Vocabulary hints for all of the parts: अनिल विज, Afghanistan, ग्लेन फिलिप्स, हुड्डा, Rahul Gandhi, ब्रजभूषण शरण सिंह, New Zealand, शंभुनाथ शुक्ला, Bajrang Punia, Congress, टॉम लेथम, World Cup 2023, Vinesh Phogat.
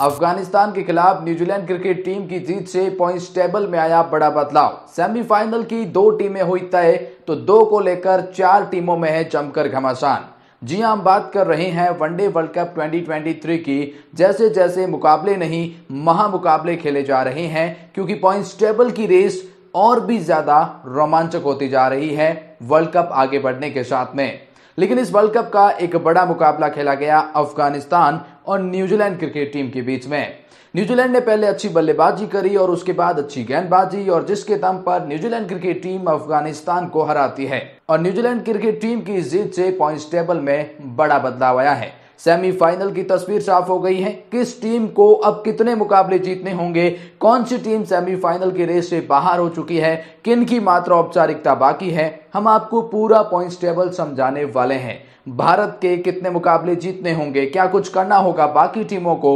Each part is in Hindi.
अफगानिस्तान के खिलाफ न्यूजीलैंड क्रिकेट टीम की जीत से पॉइंट्स टेबल में आया बड़ा बदलाव। सेमीफाइनल की 2 टीमें हुई तय, तो 2 को लेकर 4 टीमों में है जमकर घमासान। जी हां, हम बात कर रहे हैं वनडे वर्ल्ड कप 2023 की। जैसे जैसे मुकाबले नहीं महामुकाबले खेले जा रहे हैं, क्योंकि पॉइंट्स टेबल की रेस और भी ज्यादा रोमांचक होती जा रही है वर्ल्ड कप आगे बढ़ने के साथ में। लेकिन इस वर्ल्ड कप का एक बड़ा मुकाबला खेला गया अफगानिस्तान और न्यूजीलैंड क्रिकेट टीम के बीच में। न्यूजीलैंड ने पहले अच्छी बल्लेबाजी करी और उसके बाद अच्छी गेंदबाजी, और जिसके दम पर न्यूजीलैंड क्रिकेट टीम अफगानिस्तान को हराती है और न्यूजीलैंड क्रिकेट टीम की जीत से पॉइंट्स टेबल में बड़ा बदलाव आया है। सेमीफाइनल की तस्वीर साफ हो गई है। किस टीम को अब कितने मुकाबले जीतने होंगे, कौन सी टीम सेमीफाइनल की रेस से बाहर हो चुकी है, किन की मात्र औपचारिकता बाकी है, हम आपको पूरा पॉइंट्स टेबल समझाने वाले हैं। भारत के कितने मुकाबले जीतने होंगे, क्या कुछ करना होगा बाकी टीमों को,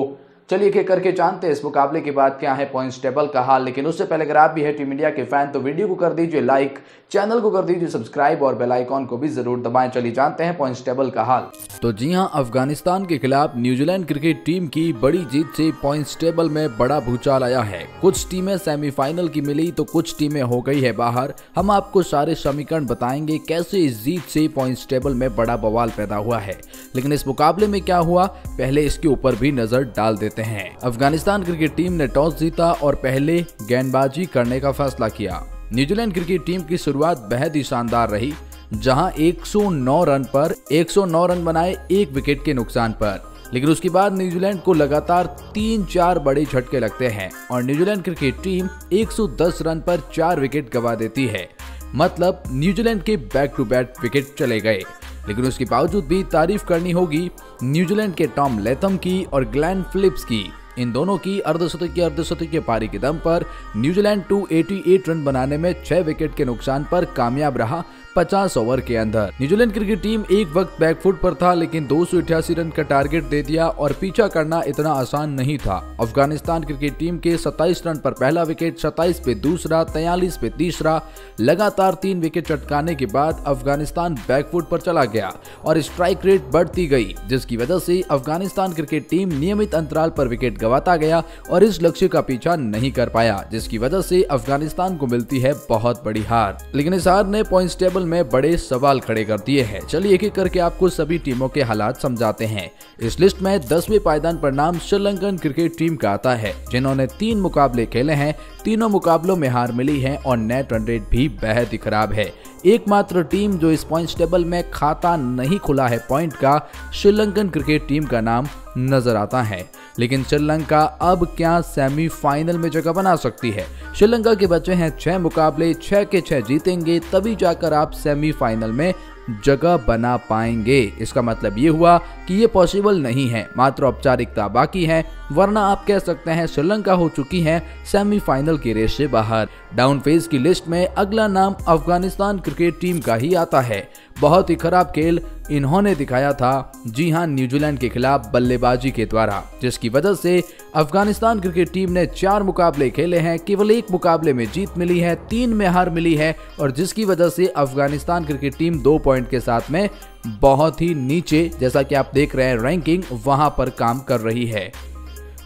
चलिए एक करके जानते हैं इस मुकाबले के बाद क्या है पॉइंट्स टेबल का हाल। लेकिन उससे पहले अगर आप भी है टीम इंडिया के फैन तो वीडियो को कर दीजिए लाइक, चैनल को कर दीजिए सब्सक्राइब और बेल आइकॉन को भी जरूर दबाएं। चलिए जानते हैं पॉइंट्स टेबल का हाल। तो जी हां, अफगानिस्तान के खिलाफ न्यूजीलैंड क्रिकेट टीम की बड़ी जीत से पॉइंट्स टेबल में बड़ा भूचाल आया है। कुछ टीमें सेमीफाइनल की मिली तो कुछ टीमें हो गई है बाहर। हम आपको सारे समीकरण बताएंगे कैसे इस जीत से पॉइंट्स टेबल में बड़ा बवाल पैदा हुआ है। लेकिन इस मुकाबले में क्या हुआ, पहले इसके ऊपर भी नजर डाल देते हैं। अफगानिस्तान क्रिकेट टीम ने टॉस जीता और पहले गेंदबाजी करने का फैसला किया। न्यूजीलैंड क्रिकेट टीम की शुरुआत बेहद ही शानदार रही, जहां 109 रन पर 109 रन बनाए 1 विकेट के नुकसान पर। लेकिन उसके बाद न्यूजीलैंड को लगातार 3-4 बड़े झटके लगते हैं और न्यूजीलैंड क्रिकेट टीम 110 रन पर 4 विकेट गंवा देती है। मतलब न्यूजीलैंड के बैक टू बैक विकेट चले गए। लेकिन उसके बावजूद भी तारीफ करनी होगी न्यूजीलैंड के टॉम लेथम की और ग्लेन फिलिप्स की। इन दोनों की अर्धशतकीय पारी के दम पर न्यूजीलैंड 288 रन बनाने में 6 विकेट के नुकसान पर कामयाब रहा 50 ओवर के अंदर। न्यूजीलैंड क्रिकेट टीम एक वक्त बैकफुट पर था, लेकिन 288 रन का टारगेट दे दिया और पीछा करना इतना आसान नहीं था। अफगानिस्तान क्रिकेट टीम के 27 रन पर पहला विकेट, 27 पे दूसरा, 43 पे तीसरा, लगातार 3 विकेट चटकाने के बाद अफगानिस्तान बैकफुट पर चला गया और स्ट्राइक रेट बढ़ती गई, जिसकी वजह से अफगानिस्तान क्रिकेट टीम नियमित अंतराल पर विकेट गंवाता गया और इस लक्ष्य का पीछा नहीं कर पाया, जिसकी वजह से अफगानिस्तान को मिलती है बहुत बड़ी हार। लेकिन इस हार ने पॉइंट्स टेबल में बड़े सवाल खड़े कर दिए हैं। चलिए एक एक करके आपको सभी टीमों के हालात समझाते हैं। इस लिस्ट में 10वें पायदान पर नाम श्रीलंकन क्रिकेट टीम का आता है, जिन्होंने 3 मुकाबले खेले हैं, तीनों मुकाबलों में हार मिली है और नेट रन रेट भी बेहद ही खराब है। एकमात्र टीम जो इस पॉइंट्स टेबल में खाता नहीं खुला है पॉइंट का, श्रीलंकन क्रिकेट टीम का नाम नजर आता है। लेकिन श्रीलंका अब क्या सेमीफाइनल में जगह बना सकती है? श्रीलंका के बचे हैं 6 मुकाबले, 6 के 6 जीतेंगे तभी जाकर आप सेमीफाइनल में जगह बना पाएंगे। इसका मतलब ये हुआ कि ये पॉसिबल नहीं है, मात्र औपचारिकता बाकी है, वरना आप कह सकते हैं श्रीलंका हो चुकी है सेमीफाइनल की रेस से बाहर। डाउन फेज की लिस्ट में अगला नाम अफगानिस्तान क्रिकेट टीम का ही आता है। बहुत ही खराब खेल इन्होंने दिखाया था, जी हां, न्यूजीलैंड के खिलाफ बल्लेबाजी के द्वारा, जिसकी वजह से अफगानिस्तान क्रिकेट टीम ने 4 मुकाबले खेले हैं, केवल 1 मुकाबले में जीत मिली है, 3 में हार मिली है, और जिसकी वजह से अफगानिस्तान क्रिकेट टीम 2 पॉइंट के साथ में बहुत ही नीचे, जैसा कि आप देख रहे हैं रैंकिंग, वहां पर काम कर रही है।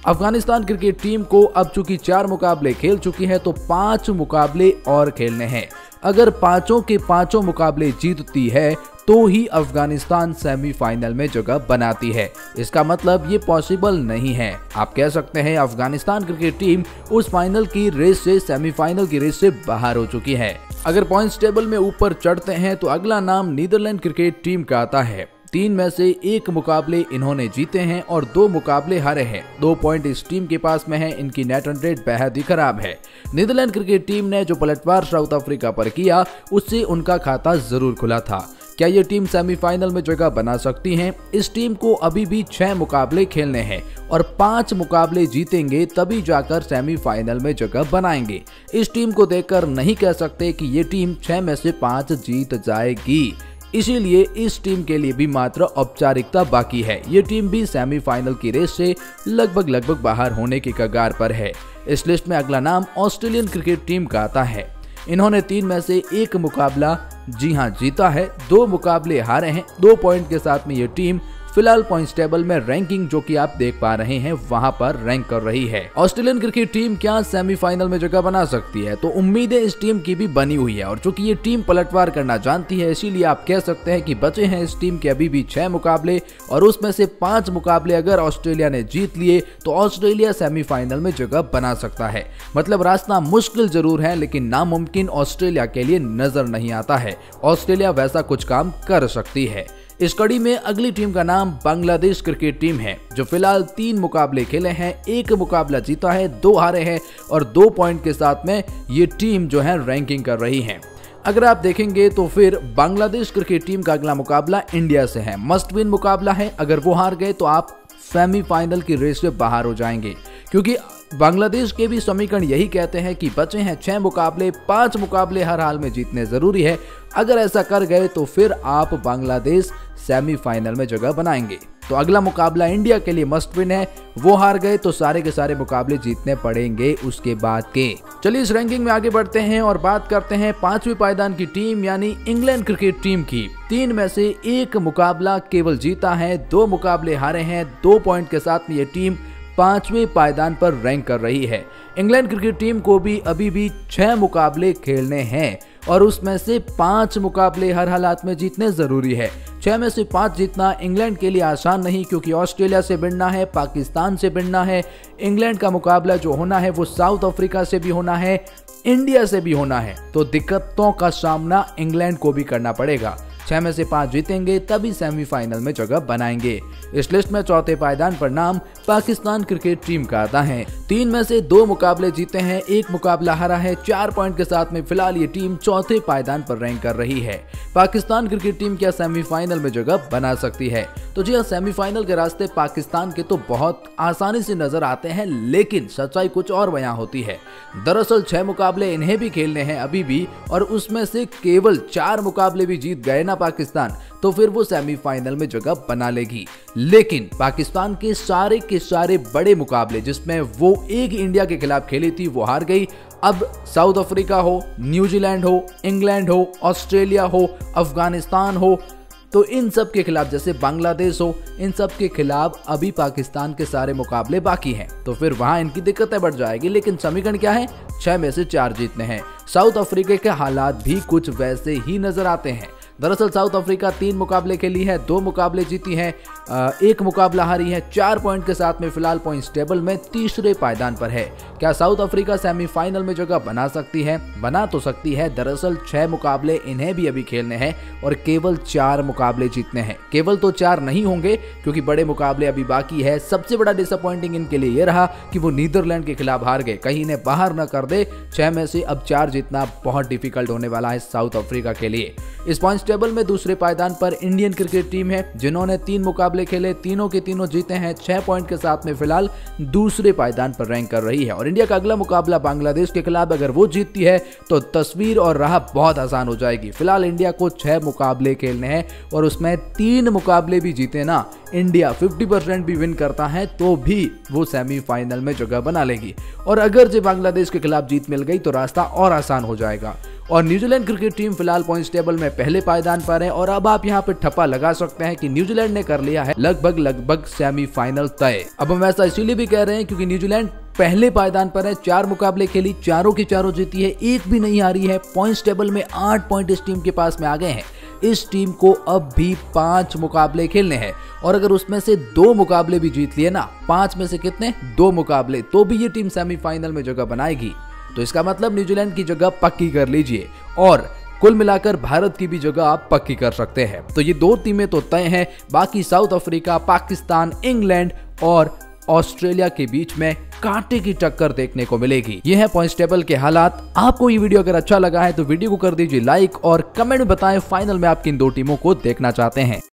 अफगानिस्तान क्रिकेट टीम को अब चूंकि 4 मुकाबले खेल चुकी है तो 5 मुकाबले और खेलने हैं। अगर 5 के 5 मुकाबले जीतती है तो ही अफगानिस्तान सेमीफाइनल में जगह बनाती है। इसका मतलब ये पॉसिबल नहीं है। आप कह सकते हैं अफगानिस्तान क्रिकेट टीम उस फाइनल की रेस से, सेमीफाइनल की रेस से बाहर हो चुकी है। अगर पॉइंट्स टेबल में ऊपर चढ़ते हैं तो अगला नाम नीदरलैंड क्रिकेट टीम का आता है। 3 में से 1 मुकाबले इन्होंने जीते हैं और 2 मुकाबले हारे हैं। 2 पॉइंट इस टीम के पास में है। इनकी नेट रन रेट बेहद ही खराब है। नीदरलैंड क्रिकेट टीम ने जो पलटवार साउथ अफ्रीका पर किया उससे उनका खाता जरूर खुला था। क्या ये टीम सेमीफाइनल में जगह बना सकती है? इस टीम को अभी भी 6 मुकाबले खेलने हैं और 5 मुकाबले जीतेंगे तभी जाकर सेमीफाइनल में जगह बनाएंगे। इस टीम को देखकर नहीं कह सकते कि ये टीम 6 में से 5 जीत जाएगी, इसीलिए इस टीम के लिए भी मात्र औपचारिकता बाकी है। ये टीम भी सेमीफाइनल की रेस से लगभग बाहर होने की कगार पर है। इस लिस्ट में अगला नाम ऑस्ट्रेलियन क्रिकेट टीम का आता है। इन्होंने 3 में से 1 मुकाबला जी हां जीता है, 2 मुकाबले हारे हैं। 2 पॉइंट के साथ में ये टीम फिलहाल पॉइंट्स टेबल में रैंकिंग जो कि आप देख पा रहे हैं वहां पर रैंक कर रही है। ऑस्ट्रेलियन क्रिकेट टीम क्या सेमीफाइनल में जगह बना सकती है, तो उम्मीदें इस टीम की भी बनी हुई है और चूंकि ये टीम पलटवार करना जानती है इसीलिए आप कह सकते हैं कि बचे हैं इस टीम के अभी भी 6 मुकाबले और उसमें से 5 मुकाबले अगर ऑस्ट्रेलिया ने जीत लिए तो ऑस्ट्रेलिया सेमीफाइनल में जगह बना सकता है। मतलब रास्ता मुश्किल जरूर है लेकिन नामुमकिन ऑस्ट्रेलिया के लिए नजर नहीं आता है। ऑस्ट्रेलिया वैसा कुछ काम कर सकती है। इस कड़ी में अगली टीम का नाम बांग्लादेश क्रिकेट टीम है जो फिलहाल 3 मुकाबले खेले हैं, 1 मुकाबला जीता है, 2 हारे हैं और 2 पॉइंट के साथ में ये टीम जो है रैंकिंग कर रही है। अगर आप देखेंगे तो फिर बांग्लादेश क्रिकेट टीम का अगला मुकाबला इंडिया से है, मस्ट विन मुकाबला है। अगर वो हार गए तो आप सेमीफाइनल की रेस से बाहर हो जाएंगे क्योंकि बांग्लादेश के भी समीकरण यही कहते हैं कि बचे हैं 6 मुकाबले, 5 मुकाबले हर हाल में जीतने जरूरी है। अगर ऐसा कर गए तो फिर आप बांग्लादेश सेमीफाइनल में जगह बनाएंगे। तो अगला मुकाबला इंडिया के लिए मस्ट विन है, वो हार गए तो सारे के सारे मुकाबले जीतने पड़ेंगे उसके बाद के। चलिए इस रैंकिंग में आगे बढ़ते हैं और बात करते हैं 5वें पायदान की टीम यानी इंग्लैंड क्रिकेट टीम की। 3 में से 1 मुकाबला केवल जीता है, 2 मुकाबले हारे हैं, 2 पॉइंट के साथ में ये टीम 5वें पायदान पर रैंक कर रही है। इंग्लैंड क्रिकेट टीम को भी अभी भी 6 मुकाबले खेलने हैं और उसमें से 5 मुकाबले हर हालात में जीतने जरूरी है। 6 में से 5 जीतना इंग्लैंड के लिए आसान नहीं क्योंकि ऑस्ट्रेलिया से भिड़ना है, पाकिस्तान से भिड़ना है, इंग्लैंड का मुकाबला जो होना है वो साउथ अफ्रीका से भी होना है, इंडिया से भी होना है। तो दिक्कतों का सामना इंग्लैंड को भी करना पड़ेगा। 6 में से 5 जीतेंगे तभी सेमीफाइनल में जगह बनाएंगे। इस लिस्ट में 4थे पायदान पर नाम पाकिस्तान क्रिकेट टीम का आता है। 3 में से 2 मुकाबले जीते हैं, 1 मुकाबला हारा है, 4 पॉइंट के साथ में फिलहाल ये टीम 4थे पायदान पर रैंक कर रही है। पाकिस्तान क्रिकेट टीम क्या सेमीफाइनल में जगह बना सकती है? तो जी हाँ, सेमीफाइनल के रास्ते पाकिस्तान के तो बहुत आसानी से नजर आते हैं लेकिन सच्चाई कुछ और बयां होती है। दरअसल 6 मुकाबले इन्हें भी खेलने हैं अभी भी और उसमें से केवल 4 मुकाबले भी जीत गए ना पाकिस्तान, तो फिर वो सेमीफाइनल में जगह बना लेगी। लेकिन पाकिस्तान के सारे बड़े मुकाबले जिसमें वो एक इंडिया के खिलाफ खेली थी वो हार गई। अब साउथ अफ्रीका हो, न्यूजीलैंड हो, इंग्लैंड हो, ऑस्ट्रेलिया हो, अफगानिस्तान हो, तो इन सब के खिलाफ, जैसे बांग्लादेश हो, इन सब के खिलाफ अभी पाकिस्तान के सारे मुकाबले बाकी हैं तो फिर वहां इनकी दिक्कतें बढ़ जाएगी। लेकिन समीकरण क्या है? 6 में से 4 जीतने हैं। साउथ अफ्रीका के हालात भी कुछ वैसे ही नजर आते हैं। दरअसल साउथ अफ्रीका 3 मुकाबले खेली है, 2 मुकाबले जीती है, 1 मुकाबला हारी है, 4 पॉइंट के साथ में फिलहाल पॉइंट्स टेबल में तीसरे पायदान पर है। क्या साउथ अफ्रीका सेमीफाइनल में जगह बना सकती है? बना तो सकती है। दरअसल 6 मुकाबले इन्हें भी अभी खेलने हैं और केवल 4 मुकाबले जीतने हैं। केवल तो 4 नहीं होंगे क्योंकि बड़े मुकाबले अभी बाकी है। सबसे बड़ा डिसअपॉइंटिंग इनके लिए यह रहा कि वो नीदरलैंड के खिलाफ हार गए, कहीं इन्हें बाहर न कर दे। 6 में से अब 4 जीतना बहुत डिफिकल्ट होने वाला है साउथ अफ्रीका के लिए। इस पॉइंट टेबल में दूसरे पायदान पर इंडियन क्रिकेट टीम है जिन्होंने 3 मुकाबले खेले, तीनों के तीनों जीते हैं, 6 पॉइंट के साथ में फिलहाल दूसरे पायदान पर रैंक कर रही है। और इंडिया का अगला मुकाबला बांग्लादेश के खिलाफ अगर वो जीतती है तो तस्वीर और राह बहुत आसान हो जाएगी। फिलहाल इंडिया को 6 मुकाबले खेलने हैं और उसमें 3 मुकाबले भी जीते ना इंडिया 50% भी विन करता है तो भी वो सेमीफाइनल में जगह बना लेगी। और अगर जो बांग्लादेश के खिलाफ जीत मिल गई तो रास्ता और आसान हो जाएगा। और न्यूजीलैंड क्रिकेट टीम फिलहाल पॉइंट्स टेबल में पहले पायदान पर है और अब आप यहाँ पे ठप्पा लगा सकते हैं कि न्यूजीलैंड ने कर लिया है लगभग सेमीफाइनल तय। अब हम ऐसा इसीलिए भी कह रहे हैं क्योंकि न्यूजीलैंड पहले पायदान पर है, 4 मुकाबले खेली, 4 की 4 जीती है, 1 भी नहीं हारी है। पॉइंट्स टेबल में 8 पॉइंट इस टीम के पास में आ गए हैं। इस टीम को अब भी 5 मुकाबले खेलने हैं और अगर उसमें से 2 मुकाबले भी जीत लिए ना, 5 में से कितने, 2 मुकाबले, तो भी ये टीम सेमीफाइनल में जगह बनाएगी। तो इसका मतलब न्यूजीलैंड की जगह पक्की कर लीजिए और कुल मिलाकर भारत की भी जगह आप पक्की कर सकते हैं। तो ये 2 टीमें तो तय हैं, बाकी साउथ अफ्रीका, पाकिस्तान, इंग्लैंड और ऑस्ट्रेलिया के बीच में कांटे की टक्कर देखने को मिलेगी। ये है पॉइंट्स टेबल के हालात। आपको ये वीडियो अगर अच्छा लगा है तो वीडियो को कर दीजिए लाइक और कमेंट बताएं फाइनल में आपकी इन 2 टीमों को देखना चाहते हैं।